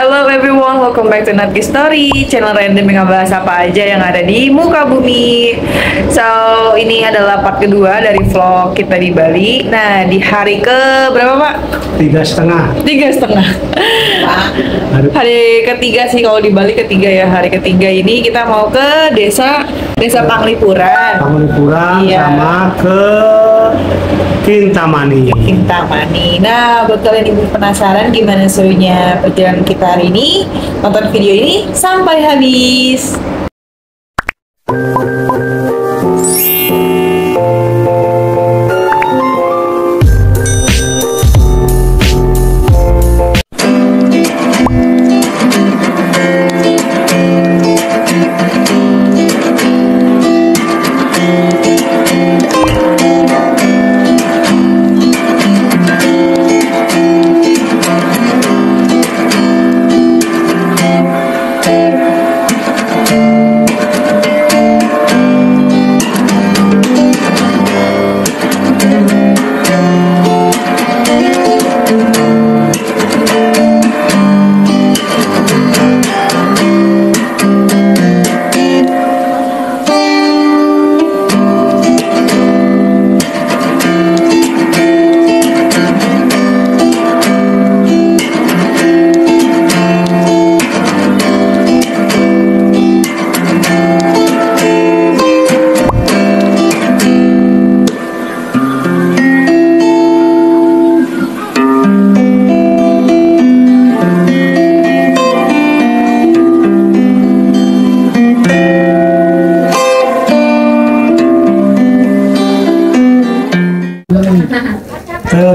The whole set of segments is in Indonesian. Hello everyone, welcome back to Nat History, channel random yang ngebahas apa aja yang ada di muka bumi. So, ini adalah part kedua dari vlog kita di Bali. Nah, di hari ke berapa, Pak? 3,5. Hari ketiga sih, kalau di Bali ketiga ya. Hari ketiga ini kita mau ke Desa Penglipuran. Penglipuran iya. Sama ke Kintamani. Nah, buat kalian yang penasaran gimana serunya perjalanan kita hari ini, tonton video ini sampai habis.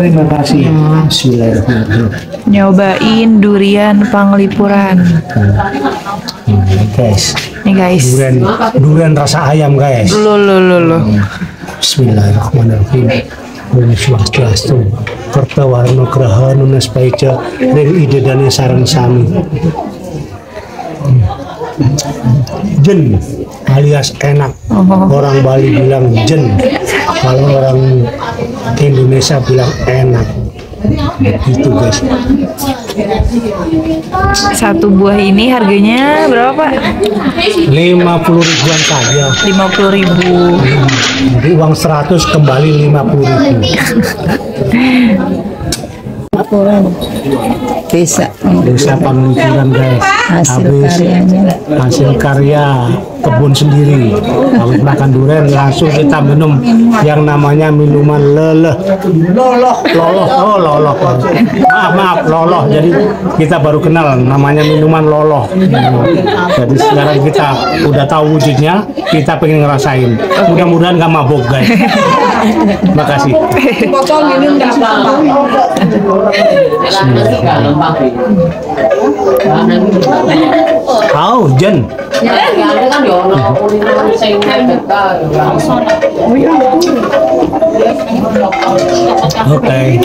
Terima kasih. Bismillahirrahmanirrahim. Nyobain durian Penglipuran. Ini guys. Durian rasa ayam guys. Loloh. Bismillahirrahmanirrahim. Bismillahirrahmanirrahim. Pertawarno kraha nunas paica ring idedane sareng sami. Jen alias enak. Orang Bali bilang jen. Kalau orang Indonesia bilang enak, itu guys. Satu buah ini harganya berapa, Pak? 50 ribuan saja. 50 ribu. Jadi uang 100 kembali 50 ribu. Desa Penglipuran guys. Hasil karya kebun sendiri. Habis makan durian langsung kita minum yang namanya minuman loloh. Maaf loloh. Jadi kita baru kenal namanya minuman loloh. Jadi sekarang kita udah tahu wujudnya, kita pengen ngerasain. Mudah-mudahan nggak mabok guys. Makasih. Kau Jen. Oke.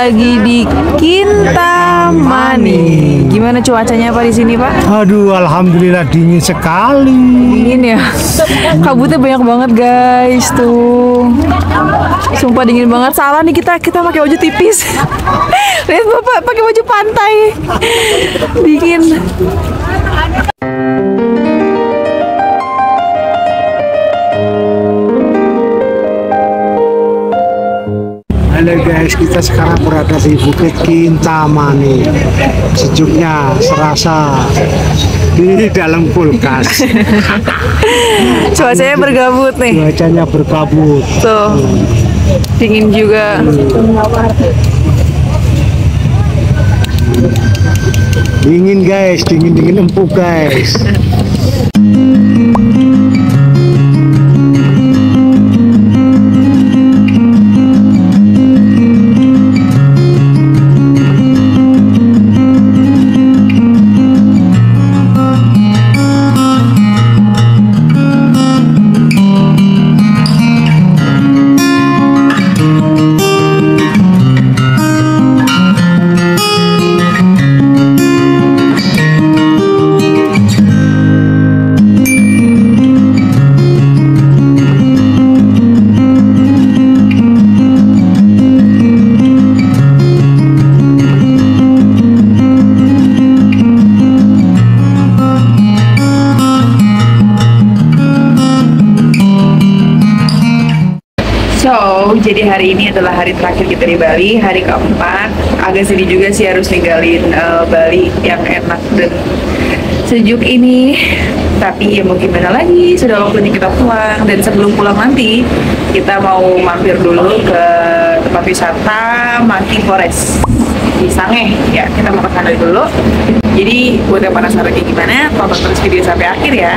Lagi di Kintamani. Gimana cuacanya Pak di sini, Pak? Aduh, alhamdulillah dingin sekali. Dingin ya. Kabutnya banyak banget, guys. Tuh. Sumpah dingin banget. Salah nih kita pakai baju tipis. Lihat Bapak pakai baju pantai. Dingin. Gila guys, kita sekarang berada di Bukit Kintamani. Sejuknya serasa di dalam kulkas. Cuacanya berkabut nih. Cuacanya berkabut. Tuh, dingin juga. Dingin guys, dingin empuk guys. Jadi hari ini adalah hari terakhir kita di Bali, hari keempat. Agak sedih juga sih harus ninggalin Bali yang enak dan sejuk ini. Tapi ya mau gimana lagi, sudah waktunya kita pulang. Dan sebelum pulang nanti, kita mau mampir dulu ke tempat wisata Monkey Forest di Sangeh. Ya, kita mau ke sana dulu. Jadi buat yang penasaran kayak gimana, tonton terus video sampai akhir ya.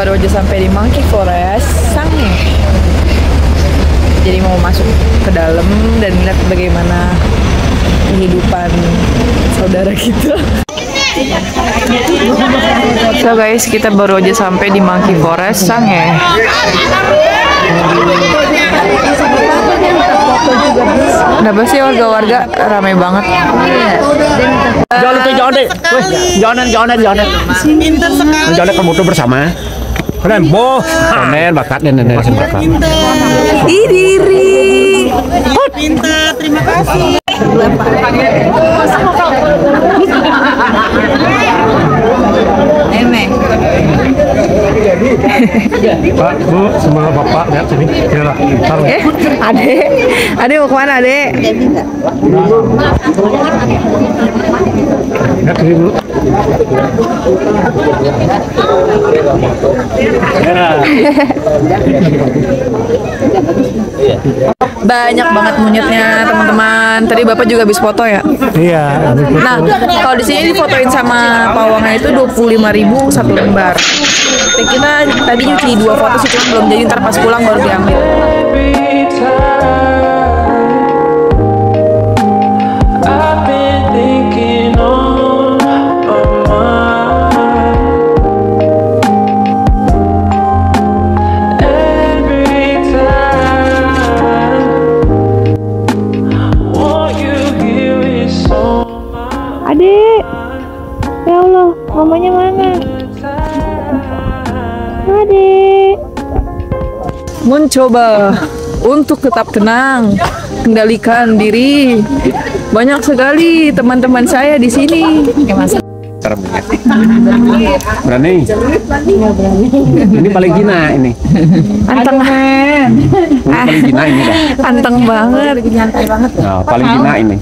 Baru aja sampai di Monkey Forest Sangeh. Jadi mau masuk ke dalam dan lihat bagaimana kehidupan saudara kita. So guys, kita baru aja sampai di Monkey Forest Sangeh. Kenapa sih warga-warga ramai banget? Jonet. Jonet kemudian bersama. Keren, boh. Keren, bakat, nenek-nenek sembakat. Diri. Pintar, terima kasih. Nenek. Pak, Bu, semua bapak lihat sini. Yalah, taruh. Adek mau kemana, Adek? Lihat sini, Bu. Banyak banget monyetnya, teman-teman. Tadi Bapak juga habis foto ya? Iya. Nah, kalau di sini difotoin sama pawangnya itu 25.000 satu lembar. Kita tadi nyuci 2 foto sih, cuma belum jadi, ntar pas pulang baru diambil. Adik, ya Allah, mamanya mana? Adik, mencoba untuk tetap tenang, kendalikan diri. Banyak sekali teman-teman saya di sini. Berani. Ini paling gina ini. Anteng. Paling gina ini. Anteng banget. Nah, paling gina ini.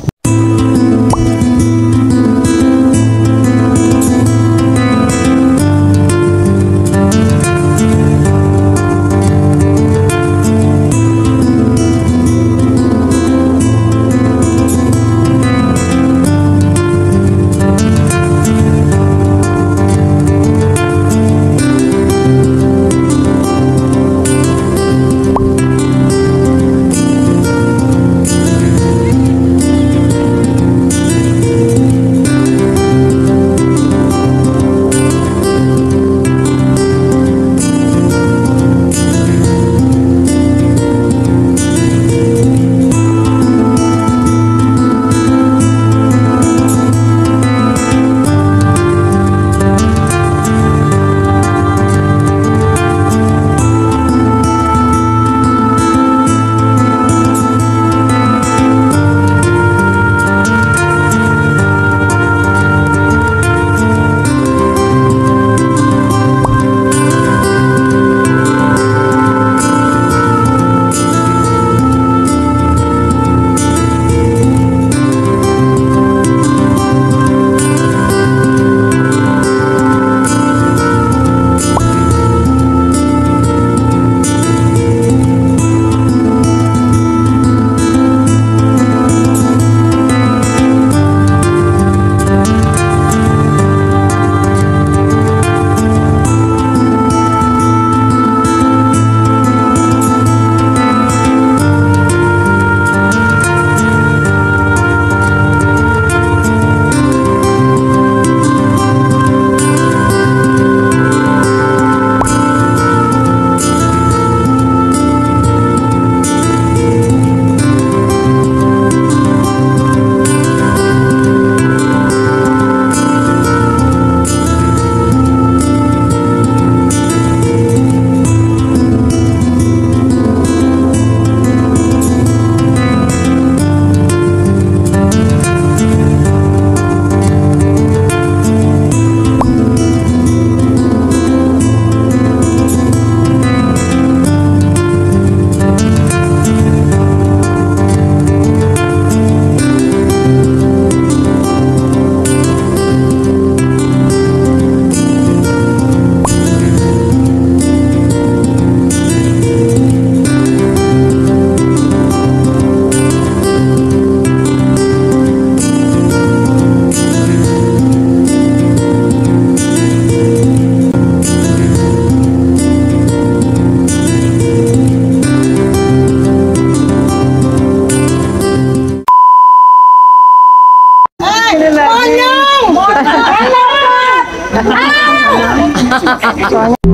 Soalnya